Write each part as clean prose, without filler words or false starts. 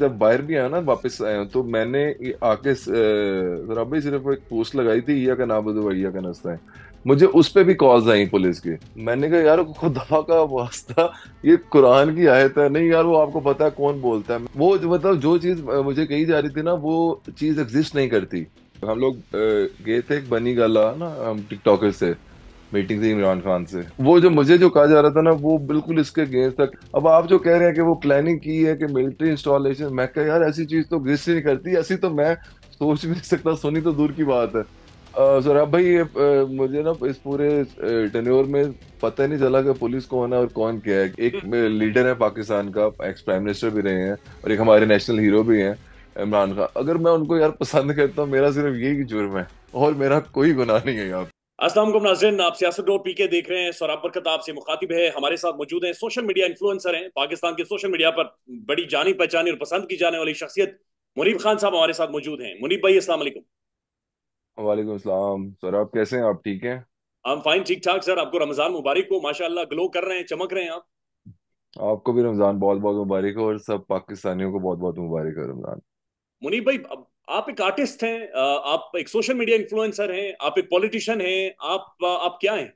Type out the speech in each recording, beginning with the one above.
जब बाहर भी आया ना वापस आया तो मैंने आके जराबे सिर्फ एक पोस्ट लगाई थी या का नाबुदवाइया का नाश्ता है, मुझे उस पे भी कॉल्स आई पुलिस की। मैंने कहा यार खुदा का वास्ता ये कुरान की आयत है, नहीं यार वो आपको पता है कौन बोलता है, वो मतलब जो चीज मुझे कही जा रही थी ना वो चीज एग्जिस्ट नहीं करती। हम लोग गए थे एक बनी गला ना हम टिकटॉकर से मीटिंग थी इमरान खान से, वो जो मुझे जो कहा जा रहा था ना वो बिल्कुल इसके अगेंस्ट था। अब आप जो कह रहे हैं कि वो प्लानिंग की है कि मिलिट्री इंस्टॉलेशन, मैं कह यार ऐसी चीज तो एग्जिस्ट ही नहीं करती, ऐसी तो मैं सोच भी नहीं सकता, सोनी तो दूर की बात है। सोराब भाई मुझे ना इस पूरे टर्नओवर में पता ही नहीं चला कि पुलिस कौन है और कौन क्या है। एक लीडर है पाकिस्तान का, एक्स प्राइम मिनिस्टर भी रहे हैं और एक हमारे नेशनल हीरो भी हैं इमरान खान। अगर मैं उनको यार पसंद करता हूँ, मेरा सिर्फ यही जुर्म है और मेरा कोई गुनाह नहीं है। यहाँ अस्सलाम वालेकुम नाज़रीन, आप सियासत.pk देख रहे हैं। सौरभ बरकत आपसे मुखातिब है, हमारे साथ मौजूद हैं सोशल मीडिया इन्फ्लुएंसर हैं, पाकिस्तान के सोशल मीडिया पर बड़ी जानी पहचानी और पसंद की जाने वाली शख्सियत मुनीब खान साहब हमारे साथ मौजूद हैं। मुनीब भाई अस्सलाम वालेकुम। वालेकुम अस्सलाम सौरभ, कैसे हैं आप? ठीक है, हम फाइन, ठीक ठाक सर। आपको रमजान मुबारक हो, माशाल्लाह ग्लो कर रहे हैं, चमक रहे हैं आप। आपको भी रमजान बहुत बहुत मुबारक हो और सब पाकिस्तानियों को बहुत बहुत मुबारक हो रमजान। मुनीब भाई आप एक आर्टिस्ट हैं, आप एक सोशल मीडिया इन्फ्लुएंसर हैं, आप एक पॉलिटिशियन हैं, आप क्या हैं?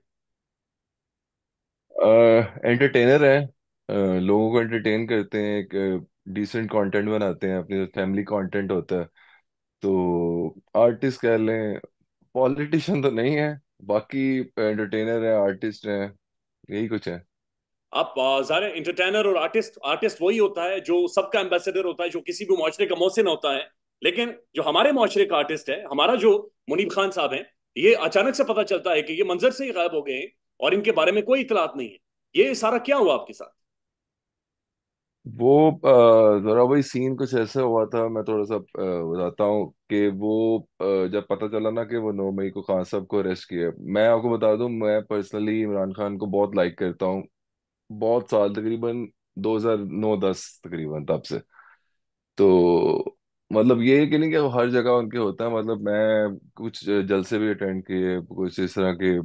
एंटरटेनर हैं, लोगों को एंटरटेन करते हैं, एक डिसेंट कंटेंट बनाते हैं, अपने फैमिली कंटेंट होता है, तो आर्टिस्ट कह लें, पॉलिटिशियन तो नहीं है, बाकी एंटरटेनर है, आर्टिस्ट हैं, यही कुछ है। आप ज़ाहिर है एंटरटेनर और आर्टिस्ट वही होता है जो सबका एम्बेसडर होता है, जो किसी भी मुआशरे का मोहसिन होता है। लेकिन जो हमारे माशरे का आर्टिस्ट है, हमारा जो मुनीब खान साहब हैं, ये अचानक से पता चलता है कि ये मंजर से ही गायब हो गए हैं और इनके बारे में कोई इतलात नहीं है। ये सारा क्या हुआ आपके साथ? वो जरा वही सीन कुछ ऐसा हुआ था, मैं थोड़ा सा बताता हूँ कि वो जब पता चला ना कि वो 9 मई को खान साहब को अरेस्ट किया। मैं आपको बता दूं, मैं पर्सनली इमरान खान को बहुत लाइक करता हूँ, बहुत साल, तकरीबन 2009-10 तकरीबन तब से, तो मतलब ये कि नहीं कि हर जगह उनके होता है। मतलब मैं कुछ जलसे भी अटेंड किए, कुछ इस तरह के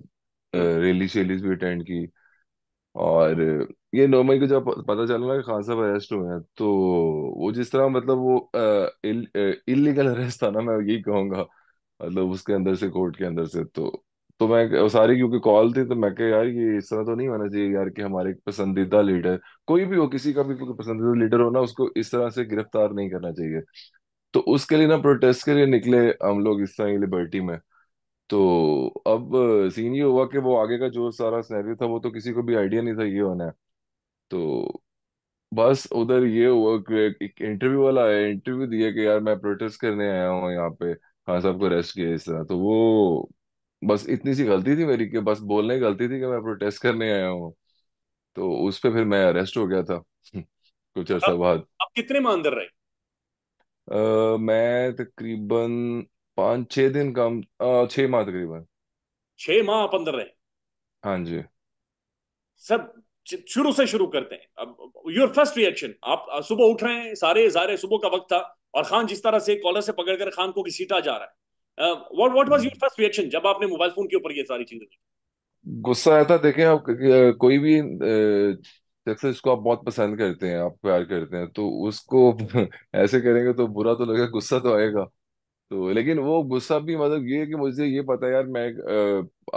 रैली शैलीज भी अटेंड की, और ये 9 मई को जब पता चला ना कि खान साहब अरेस्ट हुए हैं, तो वो जिस तरह मतलब वो इलीगल अरेस्ट था ना, मैं यही कहूँगा, मतलब उसके अंदर से, कोर्ट के अंदर से, तो मैं सारी, क्योंकि कॉल थी, तो मैं कह यार ये इस तरह तो नहीं होना चाहिए यार कि हमारे पसंदीदा लीडर, कोई भी हो, किसी का भी पसंदीदा लीडर हो ना, उसको इस तरह से गिरफ्तार नहीं करना चाहिए। तो उसके लिए ना प्रोटेस्ट के लिए निकले हम लोग इस तरह लिबर्टी में। तो अब सीन ये हुआ कि वो आगे का जो सारा सिनेरियो था वो तो किसी को भी आइडिया नहीं था ये होना है। तो बस उधर ये हुआ कि एक इंटरव्यू वाला आया, इंटरव्यू दिया कि यार मैं प्रोटेस्ट करने आया हूँ यहाँ पे, खान साहब को अरेस्ट किया इस तरह। तो वो बस इतनी सी गलती थी मेरी कि बस बोलने की गलती थी कि मैं प्रोटेस्ट करने आया हूँ, तो उस पर फिर मैं अरेस्ट हो गया था कुछ अर्सा बाद। आप कितने में अंदर रहे? मैं तकरीबन 5-6 दिन, कम 6 माह, तकरीबन 6 माह आप अंदर रहे। हाँ जी सर, शुरू से शुरू करते हैं। अब योर फर्स्ट रिएक्शन, आप सुबह उठ रहे हैं, सारे ज़ाहिर सुबह का वक्त था, और खान जिस तरह से कॉलर से पकड़कर खान को घसीटा जा रहा है, what was your first reaction जब आपने मोबाइल फोन के ऊपर ये सारी चीजें देखी? गुस्सा आया था। देखें आप, कोई भी शख्स इसको आप बहुत पसंद करते हैं, आप प्यार करते हैं, तो उसको ऐसे करेंगे तो बुरा तो लगेगा, गुस्सा तो आएगा। तो लेकिन वो गुस्सा भी मतलब ये है कि मुझे ये पता है यार मैं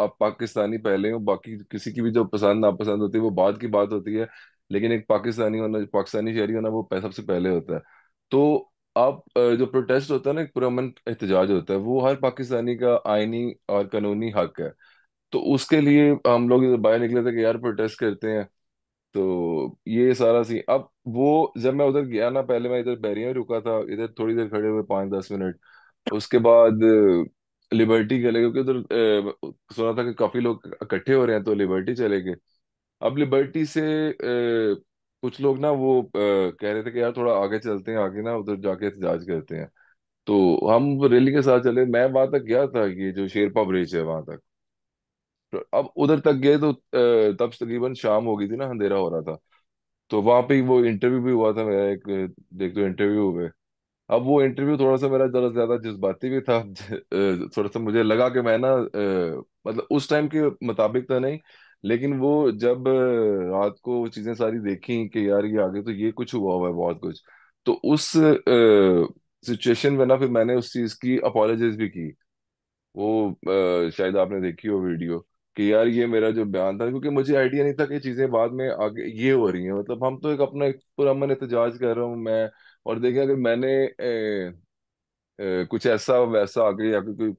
आप पाकिस्तानी पहले हूँ, बाकी किसी की भी जो पसंद नापसंद होती है वो बाद की बात होती है, लेकिन एक पाकिस्तानी होना, पाकिस्तानी शहरी होना, वो सबसे पहले होता है। तो आप जो प्रोटेस्ट होता है ना, एक पुरअमन एहतजाज होता है, वो हर पाकिस्तानी का आइनी और कानूनी हक है। तो उसके लिए हम लोग बाहर निकले थे कि यार प्रोटेस्ट करते हैं। तो ये सारा सी, अब वो जब मैं उधर गया ना, पहले मैं इधर बैरियर में रुका था, इधर थोड़ी देर खड़े हुए 5-10 मिनट, उसके बाद लिबर्टी चले गए, क्योंकि उधर सुना था कि काफी लोग इकट्ठे हो रहे हैं, तो लिबर्टी चले गए। अब लिबर्टी से कुछ लोग ना वो कह रहे थे कि यार थोड़ा आगे चलते हैं, आगे ना उधर जाके एहतजाज करते हैं, तो हम रैली के साथ चले। मैं वहां तक गया था, ये जो शेरपा ब्रिज है वहां तक, अब उधर तक गए, तो तब तकरीबन शाम हो गई थी ना, अंधेरा हो रहा था। तो वहां पे वो इंटरव्यू भी हुआ था मेरा, एक देख दो इंटरव्यू हो गए। अब वो इंटरव्यू थोड़ा सा मेरा जरा ज्यादा जज्बाती भी था, थोड़ा सा मुझे लगा कि मैं ना मतलब उस टाइम के मुताबिक तो नहीं, लेकिन वो जब रात को चीजें सारी देखी कि यार ये आगे तो ये कुछ हुआ हुआ है, बहुत कुछ, तो उस सिचुएशन में ना फिर मैंने उस चीज की अपोलोजाइज भी की। वो शायद आपने देखी हो वीडियो कि यार ये मेरा जो बयान था, क्योंकि मुझे आइडिया नहीं था कि चीजें बाद में आगे ये हो रही हैं। मतलब हम तो एक अपना एक पुरअमन एहतजाज कर रहा हूँ मैं, और देखिए अगर मैंने कुछ ऐसा वैसा आगे या कोई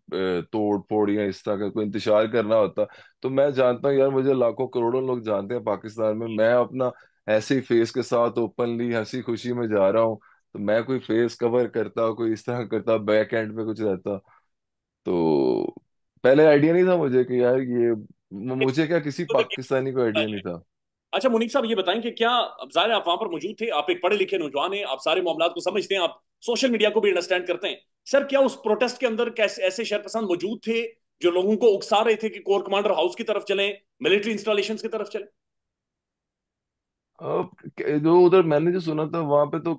तोड़ फोड़ या इस तरह का कोई इंतजार करना होता, तो मैं जानता हूँ यार मुझे लाखों करोड़ों लोग जानते हैं पाकिस्तान में, मैं अपना ऐसे ही फेस के साथ ओपनली हंसी खुशी में जा रहा हूँ, तो मैं कोई फेस कवर करता, कोई इस तरह करता, बैक एंड पे कुछ रहता। तो पहले आइडिया नहीं था मुझे कि यार ये मुझे क्या, किसी तो पाकिस्तानी को आइडिया नहीं था। अच्छा मुनीब साहब ये बताएं कि क्या अब जाहिर है आप वहां पर मौजूद थे, आप एक पढ़े लिखे नौजवान हैं, आप सारे मामलात को समझते हैं, आप सोशल मीडिया को भी अंडरस्टैंड करते हैं, सर क्या उस प्रोटेस्ट के अंदर कैसे ऐसे शरपसंद मौजूद थे जो लोगों को उकसा रहे थे कि कोर कमांडर हाउस की तरफ चलें, मिलिट्री इंस्टॉलेशंस की तरफ चलें? अब जो उधर मैंने जो सुना था वहां पे तो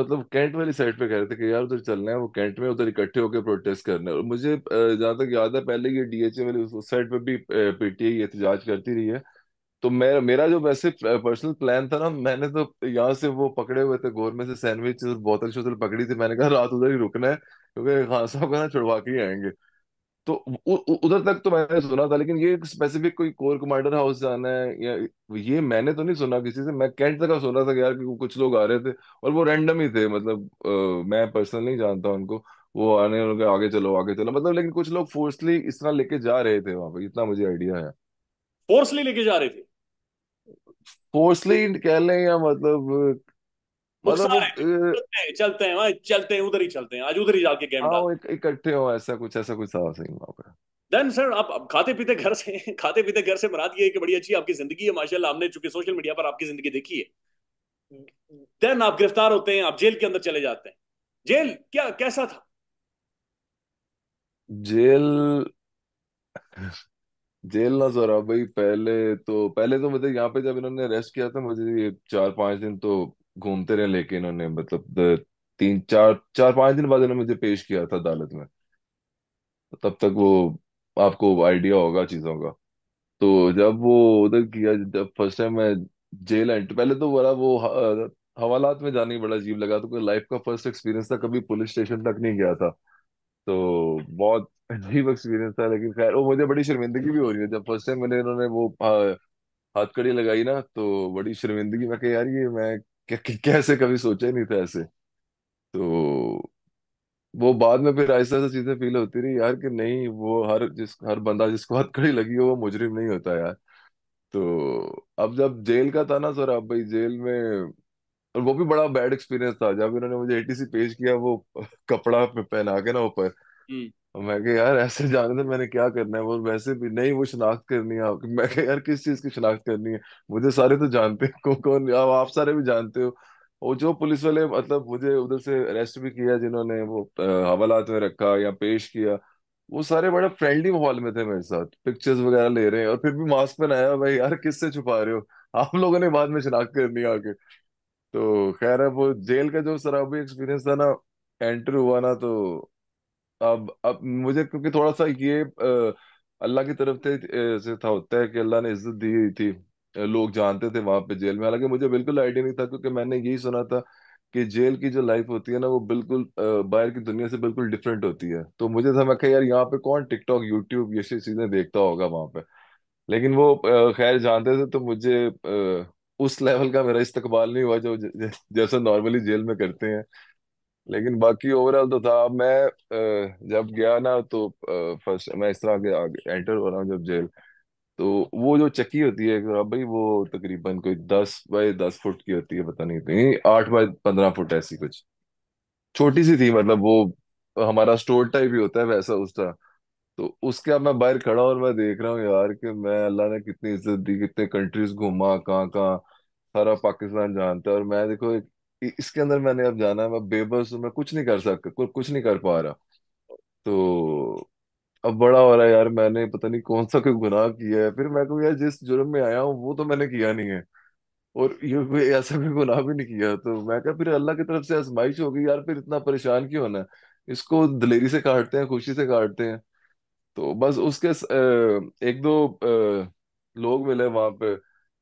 मतलब कैंट वाली साइड पे कह रहे थे कि यार उधर चलना है, वो कैंट में उधर इकट्ठे होकर प्रोटेस्ट करना है। और मुझे जहां तक याद है पहले ये डीएचए वाली उस साइड पे भी पीटीआई एहतजाज करती रही है। तो मेरा जो वैसे पर्सनल प्लान था ना, मैंने तो यहाँ से वो पकड़े हुए थे गोर में से सैंडविच और बोतल शोतल पकड़ी थी, मैंने कहा रात उधर ही रुकना है क्योंकि खान साहब का ना छुड़वा के ही आएंगे। तो उधर तक तो मैंने सुना था, लेकिन ये स्पेसिफिक कोई कोर कमांडर हाउस जाना है या ये मैंने तो नहीं सुना किसी से। मैं कैंट तक सुन रहा था कि यार कि कुछ लोग आ रहे थे और वो रैंडम ही थे, मतलब मैं पर्सनली जानता उनको, वो आने उनके आगे चलो आगे चलो, मतलब लेकिन कुछ लोग फोर्सली इस तरह लेके जा रहे थे वहां पे, इतना मुझे आइडिया है। फोर्सली लेके जा रहे थे, फोर्सली कह लें या मतलब चलते हैं उधर ही चलते हैं, आज उधर ही जाके गेम इकट्ठे हो, ऐसा कुछ था सही वहां पे। देन सर आप खाते पीते घर से मुराद ये है कि बड़ी अच्छी आपकी जिंदगी है माशाल्लाह, हमने चूंकि सोशल मीडिया पर आपकी जिंदगी देखी है, देन आप गिरफ्तार होते हैं, आप जेल के अंदर चले जाते हैं, जेल क्या कैसा था? जेल ना जरा भाई, पहले तो मतलब यहाँ पे जब इन्होंने अरेस्ट किया था मुझे ये 4-5 दिन तो घूमते रहे, लेकिन इन्होंने मतलब 3-4-5 दिन बाद इन्होंने मुझे पेश किया था अदालत में। तब तक वो आपको आइडिया होगा चीजों का। तो जब वो उधर किया, जब फर्स्ट टाइम मैं जेल एंट्री, पहले तो बड़ा वो हवालात में जाने बड़ा अजीब लगा, तो कोई लाइफ का फर्स्ट एक्सपीरियंस था, कभी पुलिस स्टेशन तक नहीं गया था, तो बहुत अजीब एक्सपीरियंस था। लेकिन खैर वो मुझे बड़ी शर्मिंदगी भी हो रही है, जब फर्स्ट टाइम मैंने इन्होंने वो हाथकड़ी लगाई ना, तो बड़ी शर्मिंदगी, मैं कह यार ये मैं कैसे कभी सोचा ही नहीं था ऐसे। तो वो बाद में फिर ऐसा चीजें फील होती रही यार कि नहीं, वो हर बंदा जिसको हाथकड़ी लगी हो वो मुजरिम नहीं होता यार। तो अब जब जेल का था ना सर, अब भाई जेल में, और वो भी बड़ा बैड एक्सपीरियंस था जब इन्होंने मुझे एटीसी पेश किया, वो कपड़ा पहना के ना ऊपर, मैं कह यार ऐसे जाने तो मैंने क्या करना है, वो वैसे भी नहीं, वो शनाख्त करनी है आपकी। मैं कह यार किस चीज की शनाख्त करनी है, मुझे सारे तो जानते हैं, कौन आप सारे भी जानते हो। और जो पुलिस वाले मतलब मुझे उधर से अरेस्ट भी किया, जिन्होंने वो हवालात में रखा या पेश किया, वो सारे बड़ा फ्रेंडली माहौल में थे मेरे साथ, पिक्चर्स वगैरह ले रहे हैं, और फिर भी मास्क पहनाया, भाई यार किससे छुपा रहे हो आप लोगों ने, बाद में शनाख्त करनी है आके। तो खैर अब वो जेल का जो शराबी एक्सपीरियंस था ना, एंटर हुआ ना, तो अब मुझे क्योंकि थोड़ा सा ये अल्लाह की तरफ से था, होता है कि अल्लाह ने इज्जत दी हुई थी, लोग जानते थे वहां पे जेल में, हालांकि मुझे बिल्कुल आइडिया नहीं था, क्योंकि मैंने यही सुना था कि जेल की जो लाइफ होती है ना वो बिल्कुल बाहर की दुनिया से बिल्कुल डिफरेंट होती है। तो मुझे था, मैं कहा यार यहाँ पे कौन टिकटॉक यूट्यूब ये चीजें देखता होगा वहां पे, लेकिन वो खैर जानते थे। तो मुझे उस लेवल का मेरा इस्तकबाल नहीं हुआ जो जैसा नॉर्मली जेल में करते हैं, लेकिन बाकी ओवरऑल तो था। मैं जब गया ना तो फर्स्ट मैं इस तरह आगे एंटर हो रहा हूँ जब जेल, तो वो जो चक्की होती है तो भाई वो तकरीबन कोई 10 बाय 10 फुट की होती है, पता नहीं 8 बाय 15 फुट ऐसी कुछ छोटी सी थी, मतलब वो हमारा स्टोर टाइप ही होता है वैसा उसका। तो उसके अब मैं बाहर खड़ा और मैं देख रहा हूँ यार कि मैं अल्लाह ने कितनी इज्जत दी, कितने कंट्रीज घूमा, कहाँ कहाँ सारा पाकिस्तान जानता है, और मैं देखो इसके अंदर मैंने अब जाना है, मैं बेबस हूँ, मैं कुछ नहीं कर सकता, कुछ नहीं कर पा रहा। तो अब बड़ा हो रहा है यार, मैंने पता नहीं कौन सा कोई गुनाह किया है, फिर मैं कहूँ यार जिस जुर्म में आया हूँ वो तो मैंने किया नहीं है, और ये कोई ऐसा भी गुनाह भी नहीं किया। तो मैं कहा फिर अल्लाह की तरफ से आजमाइश हो गई यार, फिर इतना परेशान क्यों होना है, इसको दलेरी से काटते हैं, खुशी से काटते हैं। तो बस उसके 1-2 लोग मिले वहां पे,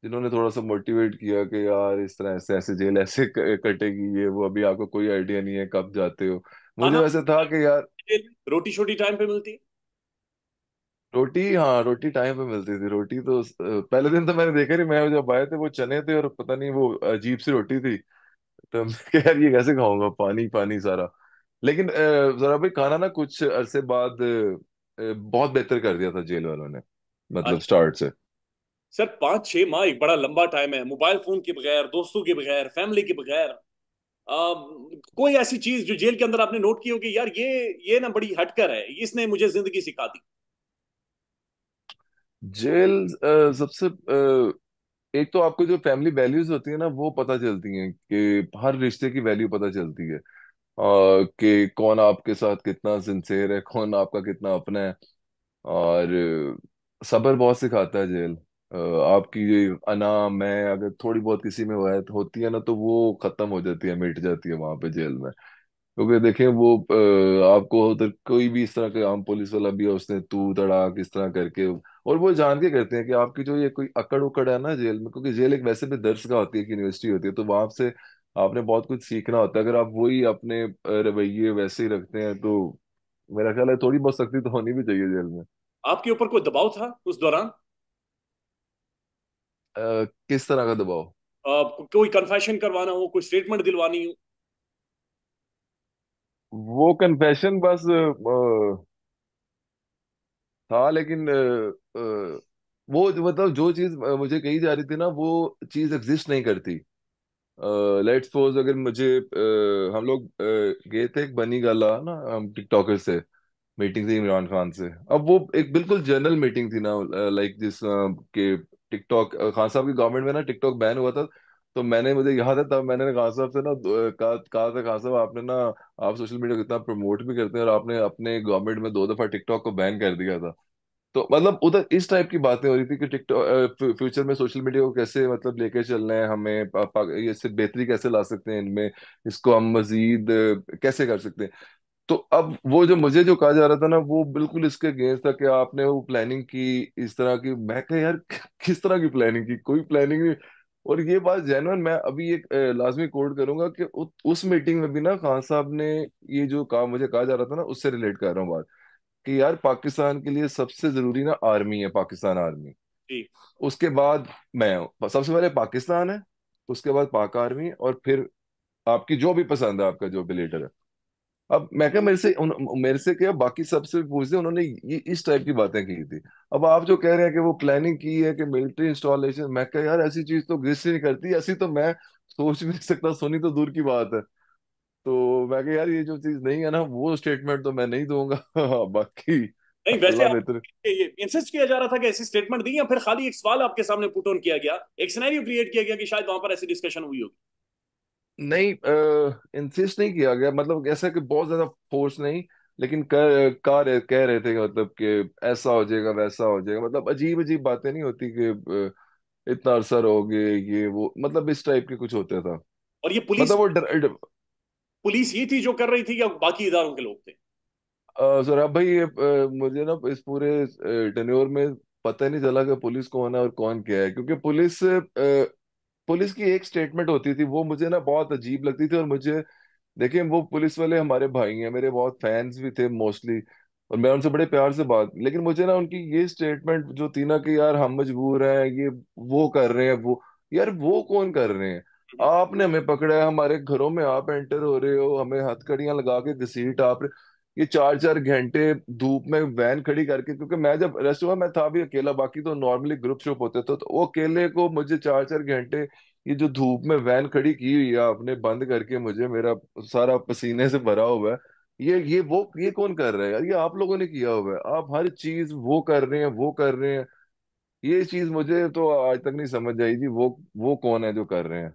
जिन्होंने थोड़ा सा मोटिवेट किया कि यार इस तरह से ऐसे जेल ऐसे कटेगी ये वो, अभी आपको कोई आइडिया नहीं है कब जाते हो। मुझे वैसे था कि यार रोटी छोटी टाइम पे मिलती है, रोटी, हाँ रोटी टाइम पे मिलती थी। रोटी तो पहले दिन तो मैंने देखा नहीं, मैं जब आए थे वो चने थे और पता नहीं वो अजीब सी रोटी थी, तो मैं कहा, यार ये कैसे खाऊंगा, पानी पानी सारा। लेकिन जरा भाई खाना ना कुछ अरसे बाद बहुत बेहतर कर दिया था जेल वालों ने, मतलब स्टार्ट से। सर 5-6 माह एक बड़ा लंबा टाइम है, मोबाइल फोन के बगैर, दोस्तों के बगैर, फैमिली के बगैर। कोई ऐसी चीज जो जेल के अंदर आपने नोट की होगी यार ये ना बड़ी हटकर है, इसने मुझे जिंदगी सिखा दी? जेल सबसे एक तो आपको जो फैमिली वैल्यूज होती है ना वो पता चलती हैं, कि हर रिश्ते की वैल्यू पता चलती है, कि कौन आपके साथ कितना सिंसेर है, कौन आपका कितना अपना है। और सब्र बहुत सिखाता है जेल। आपकी ये अना मैं अगर थोड़ी बहुत किसी में वायत होती है ना तो वो खत्म हो जाती है, मिट जाती है वहां पे जेल में। क्योंकि देखें वो आपको उधर कोई भी इस तरह के आम पुलिस वाला भी है, उसने तू तड़ाक इस तरह करके, और वो जान के करते हैं कि आपकी जो ये कोई अकड़ उकड़ है ना जेल में, क्योंकि जेल एक वैसे भी दर्सगाह होती है, एक यूनिवर्सिटी होती है, तो वहां से आपने बहुत कुछ सीखना होता है। अगर आप वही अपने रवैये वैसे ही रखते हैं तो मेरा ख्याल है थोड़ी बहुत सख्ती तो होनी भी चाहिए जेल में। आपके ऊपर कोई दबाव था उस दौरान? किस तरह का दबाव? कोई कन्फेशन करवाना हो, कोई स्टेटमेंट दिलवानी हो? वो कन्फेशन बस था, लेकिन वो मतलब जो चीज मुझे कही जा रही थी ना वो चीज एग्जिस्ट नहीं करती। लेट्स सपोज अगर मुझे हम लोग गए थे एक बनी गाला ना, हम टिकटॉकर से मीटिंग थी इमरान खान से। अब वो एक बिल्कुल जनरल मीटिंग थी ना, लाइक जिस के टिकटॉक खान साहब की गवर्नमेंट में ना टिकटॉक बैन हुआ था, तो मैंने, मुझे याद है तब मैंने खान साहब से ना कहा था, खान साहब आपने ना, आप सोशल मीडिया को इतना प्रमोट भी करते हैं और आपने अपने गवर्नमेंट में 2 दफा टिकटॉक को बैन कर दिया था। तो मतलब उधर इस टाइप की बातें हो रही थी कि टिकटॉक फ्यूचर में सोशल मीडिया को कैसे मतलब लेके चलना है हमें, इससे बेहतरी कैसे ला सकते हैं इनमें, इसको हम मजीद कैसे कर सकते हैं। तो अब वो जो मुझे जो कहा जा रहा था ना वो बिल्कुल इसके अगेंस्ट था, कि आपने वो प्लानिंग की इस तरह की। मैं कहा यार किस तरह की प्लानिंग की, कोई प्लानिंग नहीं। और ये बात जेन्युइन, मैं अभी एक लाजमी कोट करूंगा कि उस मीटिंग में भी ना खान साहब ने ये जो कहा, मुझे कहा जा रहा था ना उससे रिलेट कर रहा हूँ बात, कि यार पाकिस्तान के लिए सबसे जरूरी ना आर्मी है, पाकिस्तान आर्मी जी, उसके बाद मैं हूँ, सबसे पहले पाकिस्तान है, उसके बाद पाक आर्मी, और फिर आपकी जो भी पसंद है, आपका जो भी लीडर है। अब मैं क्या मेरे से क्या बाकी सबसे पूछते, उन्होंने ये इस टाइप की बातें की थी। अब आप जो कह रहे हैं कि वो प्लानिंग की है कि मिलिट्री इंस्टॉलेशन, मैं क्या यार ऐसी चीज तो एग्जिस्ट नहीं करती, ऐसी तो मैं सोच भी नहीं सकता, सोनी तो दूर की बात है। तो मैं कह यार ये जो चीज नहीं है ना वो स्टेटमेंट तो मैं नहीं दूंगा। बाकी नहीं, वैसे ये इंसिस्ट किया जा रहा था कि ऐसी स्टेटमेंट दी, या फिर खाली एक सवाल आपके सामने पुट ऑन किया गया, एक सिनेरियो क्रिएट किया गया कि शायद वहां पर ऐसी डिस्कशन हुई होगी? नहीं, इंसिस्ट नहीं किया गया, मतलब ऐसा कि बहुत ज्यादा फोर्स नहीं, लेकिन कह रहे थे कि मतलब कि ऐसा हो जाएगा वैसा हो जाएगा, मतलब अजीब अजीब बातें नहीं होती कि इतना अरसा रहोगे ये वो, मतलब इस टाइप के कुछ होता था। और ये पुलिस, मतलब वो पुलिस ही थी जो कर रही थी या बाकी इदारों के लोग थे? ज़राब भाई मुझे ना इस पूरे टेन्योर में पता नहीं चला कि पुलिस कौन है और कौन क्या है, क्योंकि पुलिस की एक स्टेटमेंट होती थी वो मुझे ना बहुत अजीब लगती थी। और मुझे देखिए वो पुलिस वाले हमारे भाई हैं, मेरे बहुत फैंस भी थे मोस्टली, और मैं उनसे बड़े प्यार से बात, लेकिन मुझे ना उनकी ये स्टेटमेंट जो थी ना कि यार हम मजबूर हैं, ये वो कर रहे हैं, वो यार वो कौन कर रहे हैं, आपने हमें पकड़ा है, हमारे घरों में आप एंटर हो रहे हो, हमें हथकड़ियां लगा के घसीट आप ये 4-4 घंटे धूप में वैन खड़ी करके, क्योंकि मैं जब अरेस्ट हुआ मैं था भी अकेला, बाकी तो नॉर्मली ग्रुप शिप होते थे, तो वो अकेले को मुझे 4-4 घंटे ये जो धूप में वैन खड़ी की हुई है आपने बंद करके, मुझे मेरा सारा पसीने से भरा हुआ है, ये कौन कर रहा है यार, ये आप लोगों ने किया हुआ है, आप हर चीज वो कर रहे हैं वो कर रहे हैं। ये चीज मुझे तो आज तक नहीं समझ आई जी, वो कौन है जो कर रहे हैं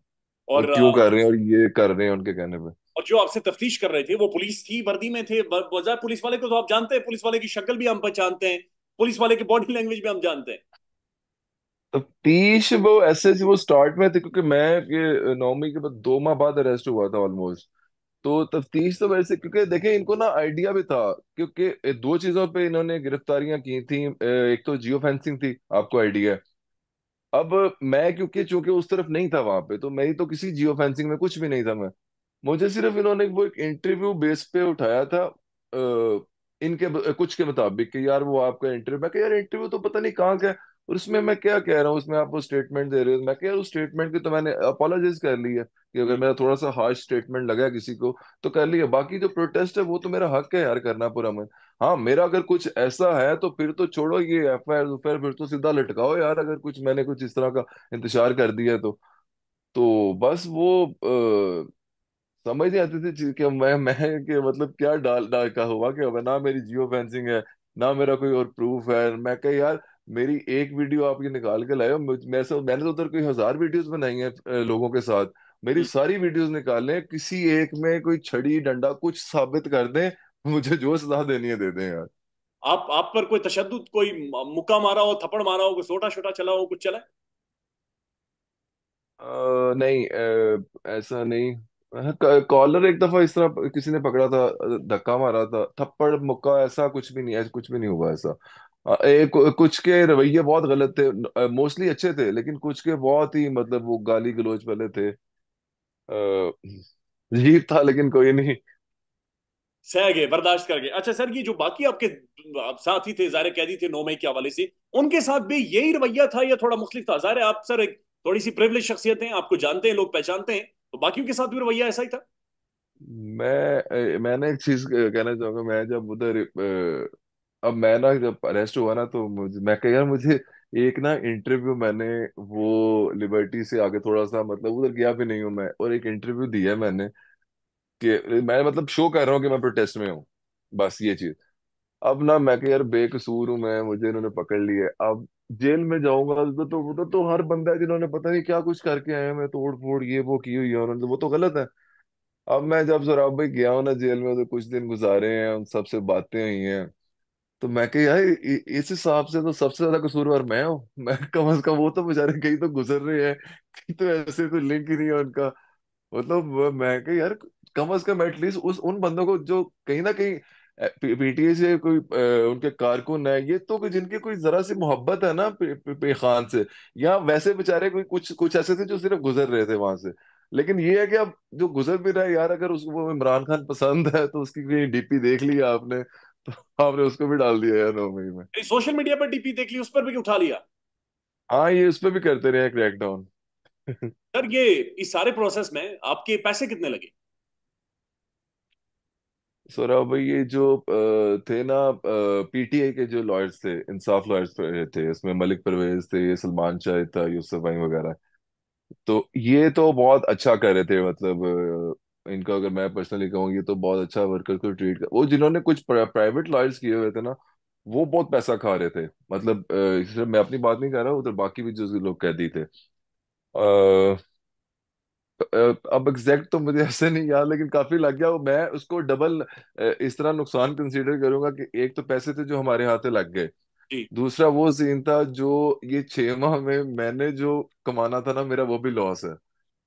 और क्यों कर रहे हैं और ये कर रहे हैं उनके कहने पे। और जो आपसे तफ्तीश कर रहे थे वो पुलिस थी, वर्दी में थे, बजाय पुलिस वाले को तो आप जानते हैं, पुलिस वाले की शक्ल भी हम पहचानते हैं, पुलिस वाले की बॉडी लैंग्वेज भी हम जानते हैं। तफ्तीश वो ऐसे वो स्टार्ट में थे, क्योंकि मैं ये 9 मई के बाद 2 माह बाद अरेस्ट हुआ था ऑलमोस्ट, तो तफ्तीश तो वैसे, क्योंकि देखें इनको ना आइडिया भी था, क्योंकि 2 चीजों पर इन्होंने गिरफ्तारियां की थी। एक तो जियो फेंसिंग थी, आपको आइडिया है, अब मैं क्योंकि उस तरफ नहीं था वहां पे, तो मैं ही तो किसी जियो फेंसिंग में कुछ भी नहीं था मैं, मुझे सिर्फ इन्होंने वो एक इंटरव्यू बेस पे उठाया था इनके कुछ के मुताबिक कि यार वो आपका इंटरव्यू। मैं कहा यार इंटरव्यू तो पता नहीं कहाँ का है और उसमें मैं क्या कह रहा हूँ, उसमें आप वो स्टेटमेंट दे रहे हो। मैं कहा यार उस स्टेटमेंट की तो मैंने अपॉलोजाइज कर ली है कि अगर मेरा थोड़ा सा हार्श स्टेटमेंट लगा किसी को तो कर लिया, बाकी जो प्रोटेस्ट है वो तो मेरा हक है यार करना पूरा मन। हाँ मेरा अगर कुछ ऐसा है तो फिर तो छोड़ो ये एफआईआर, फिर तो सीधा लटकाओ यार, अगर कुछ मैंने कुछ इस तरह का इंतजार कर दिया है तो बस वो समझ नहीं आती थी कि मैं कि मतलब क्या डाल का हुआ कि अब ना मेरी जियो फेंसिंग है ना मेरा कोई और प्रूफ है। मैं कह यार मेरी एक वीडियो आप ये निकाल के लाए हो, मैंने तो उधर कोई 1000 वीडियोस बनाई हैं लोगों के साथ, मेरी सारी वीडियोस निकालें, किसी एक में कोई छड़ी डंडा कुछ साबित कर दें, मुझे जो सजा देनी है दे दें यार। आप पर कोई तशद्दुद, कोई मुक्का मारा हो, थप्पड़ मारा हो, कोई छोटा छोटा चला हो, कुछ चला? नहीं ऐसा नहीं। कॉलर एक दफा इस तरह किसी ने पकड़ा था, धक्का मारा था, थप्पड़ मुक्का ऐसा कुछ भी नहीं है, कुछ भी नहीं हुआ ऐसा। कुछ के रवैये बहुत गलत थे, मोस्टली अच्छे थे, लेकिन कुछ के बहुत ही मतलब वो गाली गलोच वाले थे। अजीब था लेकिन कोई नहीं, सह गए, बर्दाश्त कर गए। अच्छा सर ये जो बाकी आपके साथी थे, जाहिर कैदी थे 9 मई के हवाले से, उनके साथ भी यही रवैया था या थोड़ा मुख्तलिफ था? जाहिर आप सर एक थोड़ी सी प्रिविलेज शख्सियत हैं, आपको जानते हैं लोग, पहचानते हैं, तो बाकियों के साथ भी रवैया ऐसा ही था? मैंने एक चीज कहना चाहूंगा, मैं जब उधर अब मैं ना जब अरेस्ट हुआ ना तो मैं कह यार मुझे एक ना इंटरव्यू, मैंने वो लिबर्टी से आगे थोड़ा सा मतलब उधर गया भी नहीं हूँ मैं, और एक इंटरव्यू दिया मैंने कि मैं मतलब शो कर रहा हूँ कि मैं प्रोटेस्ट में हूँ, बस ये चीज। अब ना मैं कह यार बेकसूर हूँ मैं, मुझे इन्होंने पकड़ लिया, अब जेल में जाऊंगा तो हर बंदा है जिन्होंने पता नहीं क्या कुछ करके आया, मैं तोड़ फोड़ ये वो की हुई है उन्होंने, तो वो तो गलत है। अब मैं जब जरा भाई गया हूँ ना जेल में, तो कुछ दिन गुजारे हैं, उन सबसे बातें हुई हैं, तो मैं कह यार इस हिसाब से तो सबसे ज्यादा कसूरवार मैं हूँ, मैं कम से कम, वो तो बेचारे कहीं तो गुजर रहे हैं, कहीं तो ऐसे तो लिंक ही नहीं है उनका, मतलब मैं कह यार कम से कम एटलीस्ट उन बंदों को जो कहीं ना कहीं पीटीए से कोई उनके कारकुन है, ये तो जिनकी कोई जरा सी मोहब्बत है ना खान से, या वैसे बेचारे कोई कुछ ऐसे थे जो सिर्फ गुजर रहे थे वहां से। लेकिन ये है कि अब जो गुजर भी रहा है यार, अगर उसको इमरान खान पसंद है तो उसकी डीपी देख ली आपने, तो आपने उसको भी डाल दिया यार 9 मई में, सोशल मीडिया पर डीपी देख ली, उस पर भी उठा लिया। हाँ ये उस पर भी करते रहे क्रैकडाउन। सर ये इस सारे प्रोसेस में आपके पैसे कितने लगे? सौरभ भाई ये जो थे ना पीटीआई के जो लॉयर्स थे, इंसाफ लॉयर्स थे, इसमें मलिक परवेज थे, सलमान शाहिद था, यूसुफ वगैरह, तो ये तो बहुत अच्छा कर रहे थे, मतलब इनका अगर मैं पर्सनली कहूँ ये तो बहुत अच्छा वर्कर को ट्रीट कर, वो जिन्होंने कुछ प्राइवेट लॉयर्स किए हुए थे ना वो बहुत पैसा खा रहे थे, मतलब सिर्फ मैं अपनी बात नहीं कर रहा, उधर बाकी भी जो लोग कैदी थे। अब एग्जैक्ट तो मुझे ऐसे नहीं याद, लेकिन काफी लग गया, मैं उसको डबल इस तरह नुकसान कंसीडर करूंगा कि एक तो पैसे थे जो हमारे हाथ से लग गए, दूसरा वो सीन था जो ये 6 माह में मैंने जो कमाना था ना मेरा वो भी लॉस है,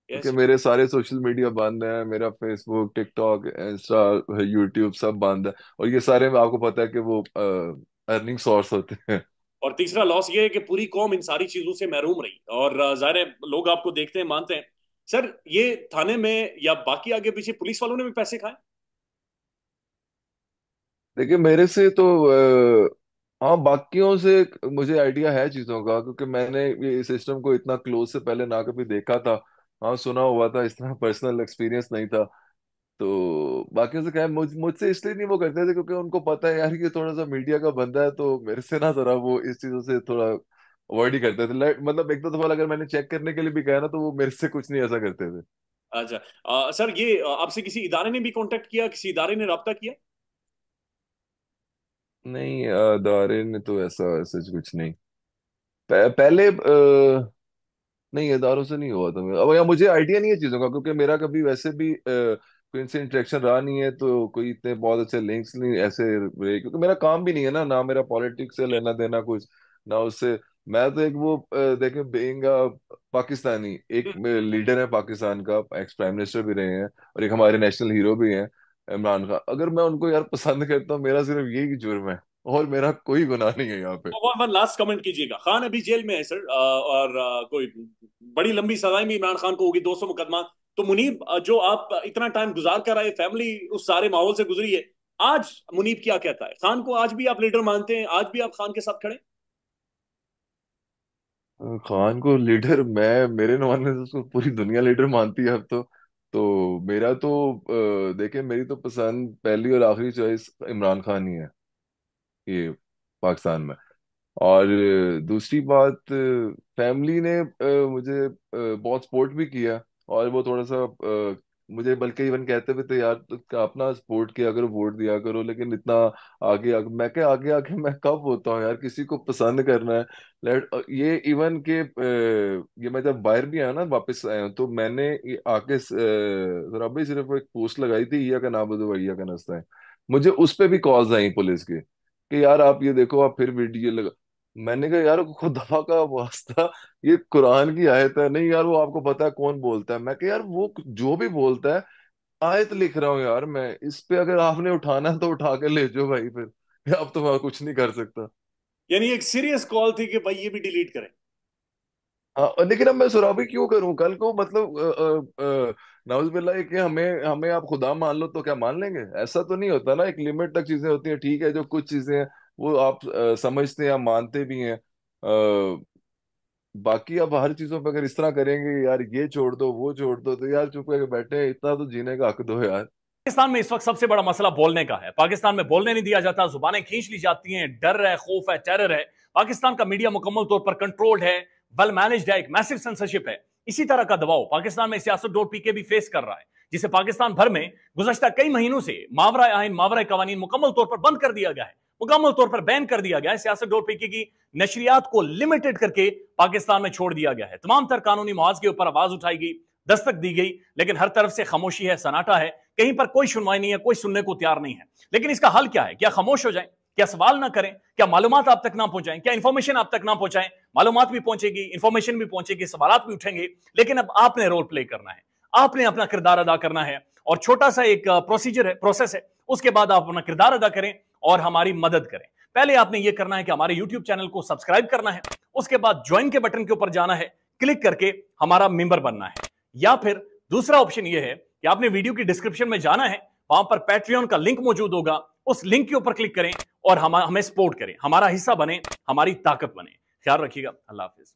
क्योंकि मेरे सारे सोशल मीडिया बंद है, मेरा फेसबुक, टिकटॉक, इंस्टा, यूट्यूब सब बंद है, और ये सारे आपको पता है कि वो अर्निंग सोर्स होते हैं। और तीसरा लॉस ये है कि पूरी कौम इन सारी चीजों से महरूम रही, और जाहिर है लोग आपको देखते हैं, मानते हैं। सर ये थाने में या बाकी आगे पीछे पुलिस वालों ने भी पैसे खाए? देखिए मेरे से तो हाँ बाकियों से मुझे आइडिया है चीजों का, क्योंकि मैंने ये सिस्टम को इतना क्लोज से पहले ना कभी देखा था, हाँ सुना हुआ था, इस तरह पर्सनल एक्सपीरियंस नहीं था। तो बाकियों से कहा मुझसे इसलिए नहीं वो करते थे क्योंकि उनको पता है यार ये थोड़ा सा मीडिया का बंदा है, तो मेरे से ना जरा वो इस चीजों से थोड़ा अवॉइड ही करते थे, मतलब एक दो दफा अगर मैंने चेक करने के लिए भी कहा ना तो वो मेरे से कुछ नहीं ऐसा करते थे। अच्छा सर ये आपसे किसी इदारे ने भी कांटेक्ट किया, किसी इदारे ने रब्ता किया? नहीं इदारे ने तो ऐसा कुछ नहीं, पहले नहीं इदारों से नहीं हुआ था। अब यार मुझे आइडिया नहीं है चीजों का, क्योंकि मेरा कभी वैसे भी कोई इनसे इंटरेक्शन रहा नहीं है, तो कोई इतने बहुत अच्छे लिंक्स नहीं ऐसे, क्योंकि मेरा काम भी नहीं है ना मेरा पॉलिटिक्स से लेना देना कुछ ना उससे। मैं तो एक वो देखे बीइंग पाकिस्तानी, एक लीडर है पाकिस्तान का, एक्स प्राइम मिनिस्टर भी रहे हैं और एक हमारे नेशनल हीरो भी हैं इमरान खान, अगर मैं उनको यार पसंद करता हूँ मेरा सिर्फ यही जुर्म है, और मेरा कोई गुनाह नहीं है यहाँ पे। वन लास्ट कमेंट कीजिएगा, खान अभी जेल में है सर और कोई बड़ी लंबी सजाएं भी इमरान खान को होगी, 200 मुकदमा। तो मुनीब जो आप इतना टाइम गुजार कर आए, फैमिली उस सारे माहौल से गुजरी है, आज मुनीब क्या कहता है? खान को आज भी आप लीडर मानते हैं? आज भी आप खान के साथ खड़े? खान को लीडर, मैं मेरे मानने से उसको पूरी दुनिया लीडर मानती है अब तो मेरा तो देखे, मेरी तो पसंद पहली और आखिरी चॉइस इमरान खान ही है ये पाकिस्तान में। और दूसरी बात, फैमिली ने मुझे बहुत सपोर्ट भी किया और वो थोड़ा सा मुझे बल्कि इवन कहते हुए थे यार तो अपना सपोर्ट किया करो, वोट दिया करो, लेकिन इतना आगे आगे मैं क्या आगे आगे मैं कब होता हूँ यार, किसी को पसंद करना है ये इवन के ये मैं जब बाहर भी आया ना, वापस आया तो मैंने आके रबी सिर्फ एक पोस्ट लगाई थी या का नाबुदो या का नस्ता है, मुझे उस पर भी कॉल्स आई पुलिस के कि यार आप ये देखो आप फिर वीडियो लगा। मैंने कहा यार खुदा का वास्ता ये कुरान की आयत है, नहीं यार वो आपको पता है कौन बोलता है। मैं कहा यार वो जो भी बोलता है आयत लिख रहा हूँ यार मैं, इस पे अगर आपने उठाना तो उठा के ले जाओ भाई, फिर आप तो वहां कुछ नहीं कर सकता। यानी एक सीरियस कॉल थी कि भाई ये भी डिलीट करें। हाँ, लेकिन अब मैं सुराबी क्यों करूँ कल को, मतलब नाउज बिल्ला कि हमें हमें आप खुदा मान लो तो क्या मान लेंगे? ऐसा तो नहीं होता ना, एक लिमिट तक चीजें होती हैं। ठीक है जो कुछ चीजें हैं वो आप समझते हैं, मानते भी हैं, बाकी आप हर चीजों पर अगर इस तरह करेंगे यार ये छोड़ दो वो छोड़ दो तो यार चुप करके बैठे, इतना तो जीने का हक दो यार। पाकिस्तान में इस वक्त सबसे बड़ा मसला बोलने का है। पाकिस्तान में बोलने नहीं दिया जाता, जुबानें खींच ली जाती हैं, डर है, खौफ है, टेरर है। पाकिस्तान का मीडिया मुकम्मल तौर पर कंट्रोल्ड है, वेल मैनेज्ड है, एक मैसिव सेंसरशिप है। इसी तरह का दबाव पाकिस्तान में सियासत.pk भी फेस कर रहा है, जिसे पाकिस्तान भर में गुज़श्ता कई महीनों से मावरा आइन मावरा कवानीन मुकम्मल तौर पर बंद कर दिया गया है, मुकम्मल तौर पर बैन कर दिया गया है। सियासत.pk की नशरियात को लिमिटेड करके पाकिस्तान में छोड़ दिया गया है। तमाम तर कानूनी मुआवजे के ऊपर आवाज उठाई गई, दस्तक दी गई, लेकिन हर तरफ से खामोशी है, सन्नाटा है, कहीं पर कोई सुनवाई नहीं है, कोई सुनने को तैयार नहीं है। लेकिन इसका हल क्या है? क्या खामोश हो जाए? क्या सवाल ना करें? क्या मालूमात आप तक ना पहुंचाएं? क्या इन्फॉर्मेशन आप तक ना पहुंचाएं? मालूमात भी पहुंचेगी, इन्फॉर्मेशन भी पहुंचेगी, सवालात भी उठेंगे, लेकिन अब आपने रोल प्ले करना है, आपने अपना किरदार अदा करना है। और छोटा सा एक प्रोसीजर है, प्रोसेस है, उसके बाद आप अपना किरदार अदा करें और हमारी मदद करें। पहले आपने यह करना है कि हमारे यूट्यूब चैनल को सब्सक्राइब करना है, उसके बाद ज्वाइन के बटन के ऊपर जाना है, क्लिक करके हमारा मेंबर बनना है। या फिर दूसरा ऑप्शन यह है कि आपने वीडियो की डिस्क्रिप्शन में जाना है, वहां पर पैट्रियन का लिंक मौजूद होगा, उस लिंक के ऊपर क्लिक करें और हमें सपोर्ट करें, हमारा हिस्सा बने, हमारी ताकत बने। ख्याल रखिएगा, अल्लाह हाफिज।